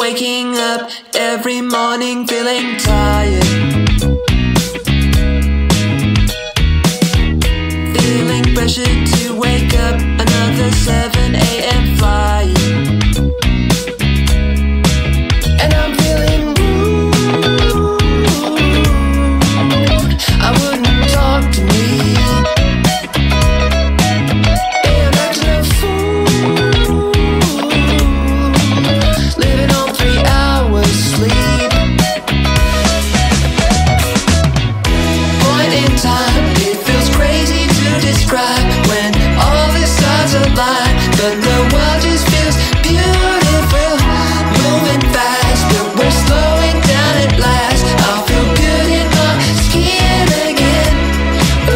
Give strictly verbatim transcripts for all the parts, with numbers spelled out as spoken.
Waking up every morning feeling tired, feeling pressured to wake up another seven A M flight. And I'm feeling rude, I wouldn't talk to me, and acting a fool, living on three hours sleep. Point in time, it feels crazy to describe when all the stars align, but the world just feels beautiful, moving fast, but we're slowing down at last. I'll feel good in my skin again. Ooh.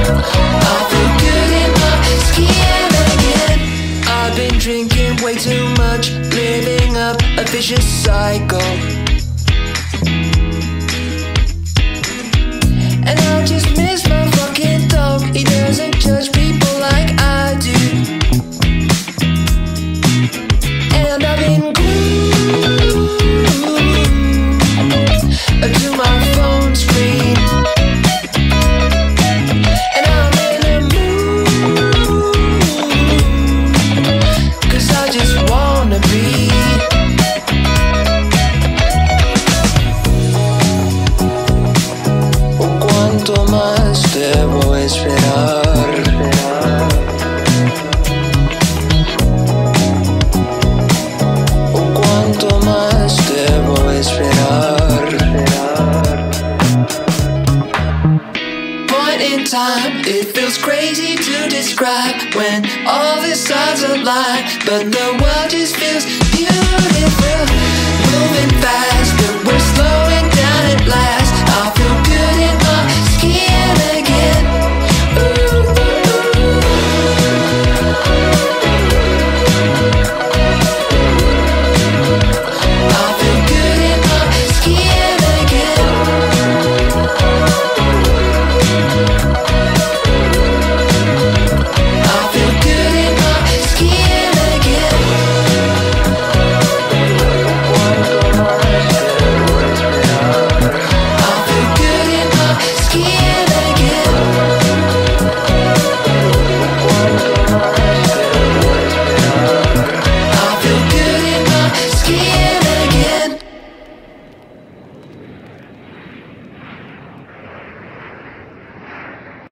I'll feel good in my skin again. I've been drinking way too much, living up a vicious cycle. And I just miss my fucking dog. He doesn't judge people like I do. And I've been glued to my phone screen. And I'm in a mood, 'cause I just wanna be. ¿Cuánto más debo esperar? ¿Cuánto más debo esperar? Point in time, it feels crazy to describe when all the stars align, but the world just feels beautiful, moving fast, but we're slowing down at last. I feel good.